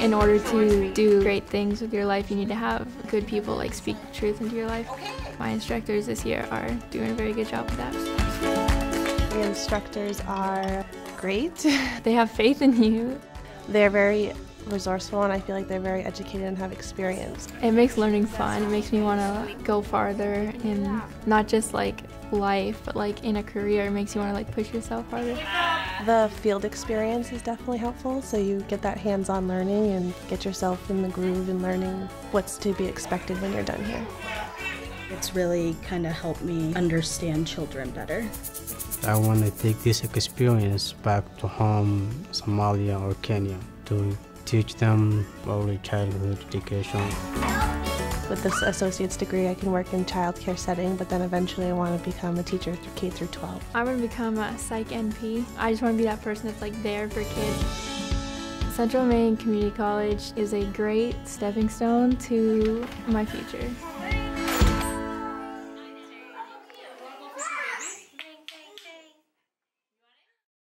in order to do great things with your life, you need to have good people like speak truth into your life. My instructors this year are doing a very good job with that. The instructors are great. They have faith in you. They're very resourceful, and I feel like they're very educated and have experience. It makes learning fun. It makes me want to go farther in not just like life, but like in a career. It makes you want to like push yourself harder. The field experience is definitely helpful, so you get that hands-on learning and get yourself in the groove and learning what's to be expected when you're done here. It's really kind of helped me understand children better. I want to take this experience back to home, Somalia or Kenya, to teach them early childhood education. With this associate's degree, I can work in childcare setting, but then eventually I want to become a teacher through K through 12. I want to become a psych NP. I just want to be that person that's like there for kids. Central Maine Community College is a great stepping stone to my future.